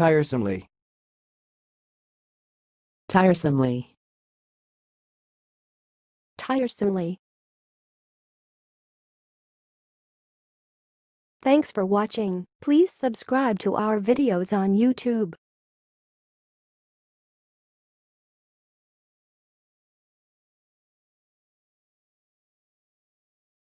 tiresomely, tiresomely, tiresomely. Thanks for watching. Please subscribe to our videos on YouTube.